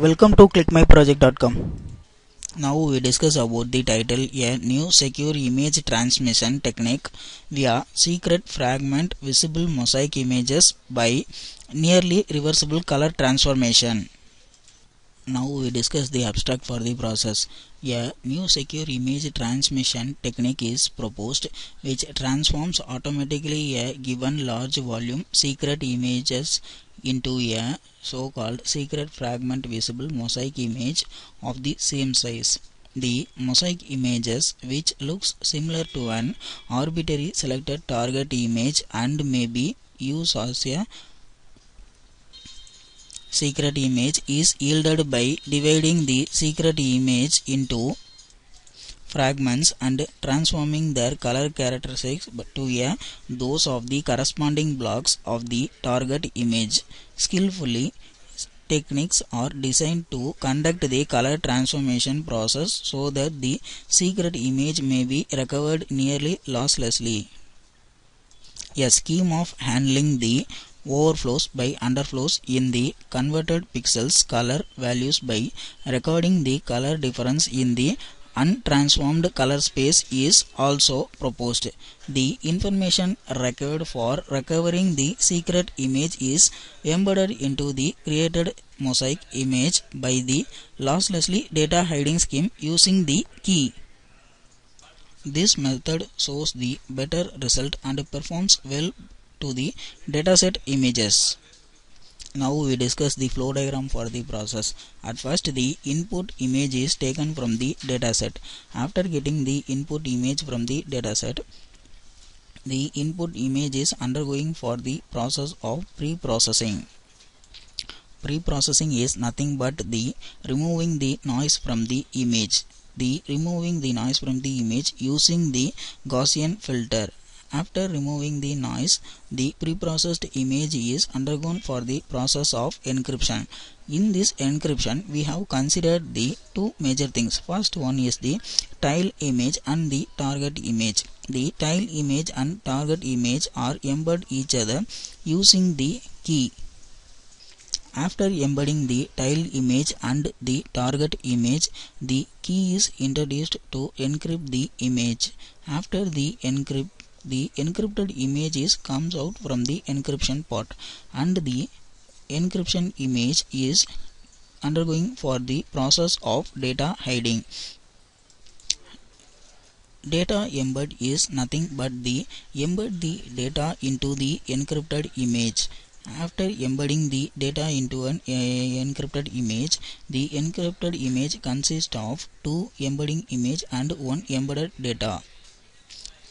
Welcome to ClickMyProject.com. Now we discuss about the title, a new secure image transmission technique via secret fragment visible mosaic images by nearly reversible color transformation. Now we discuss the abstract for the process. A new secure image transmission technique is proposed which transforms automatically a given large volume secret images into a so-called secret fragment visible mosaic image of the same size. The mosaic images, which looks similar to an arbitrary selected target image and may be used as a secret image, is yielded by dividing the secret image into fragments and transforming their color characteristics to those of the corresponding blocks of the target image. Skillfully, techniques are designed to conduct the color transformation process so that the secret image may be recovered nearly losslessly. A scheme of handling the overflows by underflows in the converted pixels color values by recording the color difference in the untransformed color space is also proposed. The information required for recovering the secret image is embedded into the created mosaic image by the losslessly data hiding scheme using the key. This method shows the better result and performs well to the dataset images. Now we discuss the flow diagram for the process. At first, the input image is taken from the dataset. After getting the input image from the dataset, the input image is undergoing for the process of pre-processing. Pre-processing is nothing but the removing the noise from the image. The removing the noise from the image using the Gaussian filter. After removing the noise, the preprocessed image is undergone for the process of encryption. In this encryption, we have considered the two major things. First one is the tile image and the target image. The tile image and target image are embedded each other using the key. After embedding the tile image and the target image, the key is introduced to encrypt the image. After the encrypted image comes out from the encryption pot, and the encryption image is undergoing for the process of data hiding. Data embed is nothing but the embed the data into the encrypted image. After embedding the data into an encrypted image, the encrypted image consists of two embedding image and one embedded data.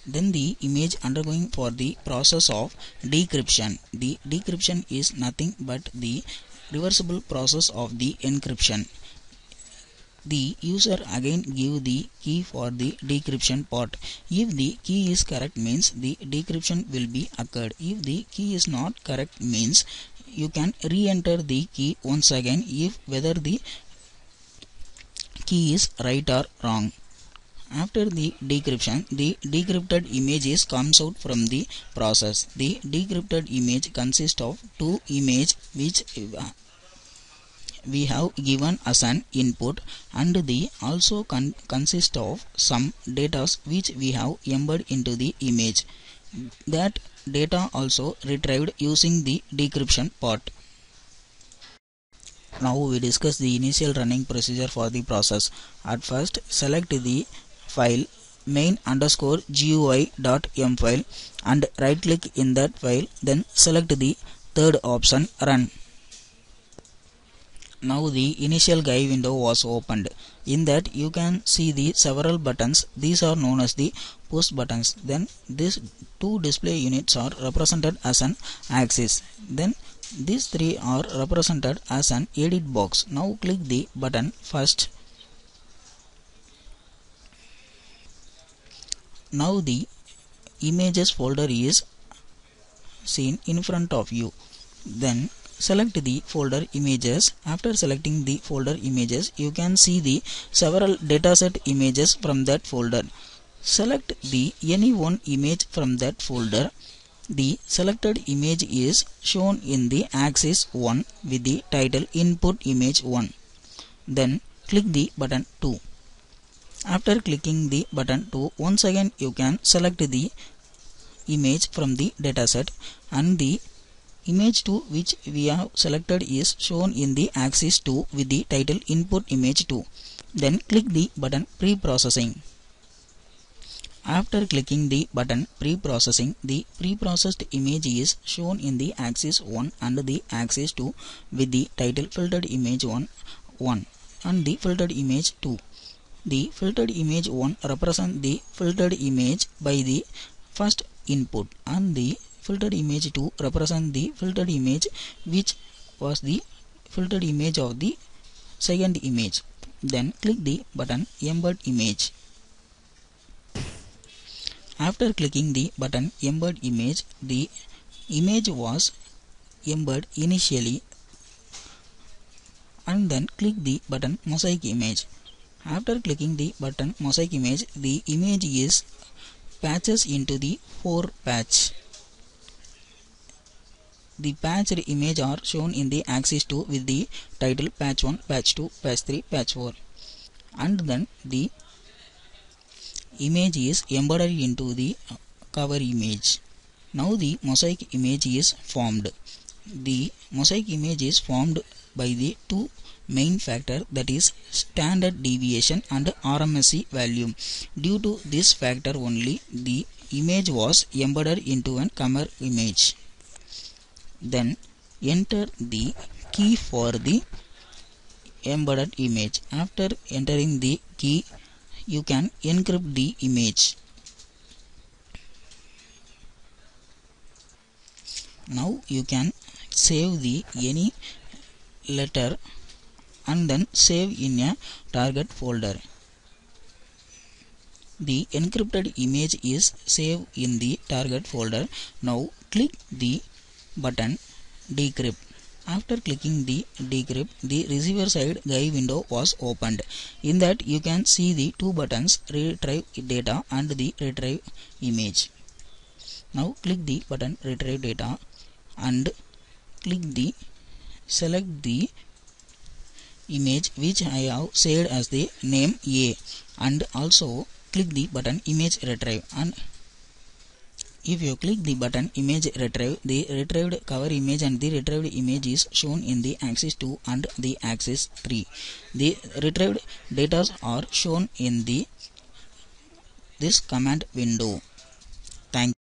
Then the image undergoing for the process of decryption. The decryption is nothing but the reversible process of the encryption. The user again give the key for the decryption part. If the key is correct means the decryption will be occurred. If the key is not correct means you can re-enter the key once again if whether the key is right or wrong. After the decryption, the decrypted image comes out from the process. The decrypted image consists of two images which we have given as an input, and they also consist of some data which we have embedded into the image. That data also retrieved using the decryption part. Now we discuss the initial running procedure for the process. At first, select the file main_gui.m file and right click in that file, then select the third option, run. Now the initial GUI window was opened. In that you can see the several buttons. These are known as the push buttons. Then these two display units are represented as an axis. Then these three are represented as an edit box. Now click the button first. Now the images folder is seen in front of you. Then select the folder images. After selecting the folder images, you can see the several dataset images from that folder. Select the any one image from that folder. The selected image is shown in the axis 1 with the title input image 1. then click the button to. After clicking the button to, once again you can select the image from the dataset, and the image to which we have selected is shown in the axis 2 with the title Input Image 2. Then click the button Pre-processing. After clicking the button Pre-processing, the pre-processed image is shown in the axis 1 and the axis 2 with the title Filtered Image 1 and the Filtered Image 2. The filtered image 1 represents the filtered image by the first input, and the filtered image 2 represents the filtered image which was the filtered image of the second image. Then click the button Embed Image. After clicking the button Embed Image, the image was embedded initially, and then click the button Mosaic Image. After clicking the button Mosaic Image, the image is patches into the 4 patch. The patched image are shown in the axis 2 with the title patch 1, patch 2, patch 3, patch 4. And then the image is embedded into the cover image. Now the mosaic image is formed. The mosaic image is formed by the two main factor, that is standard deviation and RMSE value. Due to this factor only, the image was embedded into an cover image. Then enter the key for the embedded image. After entering the key, you can encrypt the image. Now you can save the any letter and then save in a target folder. The encrypted image is saved in the target folder. Now click the button Decrypt. After clicking the Decrypt, the receiver side GUI window was opened. In that you can see the two buttons, Retrieve Data and the Retrieve Image. Now click the button Retrieve Data and click the select the image which I have saved as the name A, and also click the button Image Retrieve. And if you click the button Image Retrieve, the retrieved cover image and the retrieved image is shown in the axis 2 and the axis 3. The retrieved data are shown in this command window. Thank you.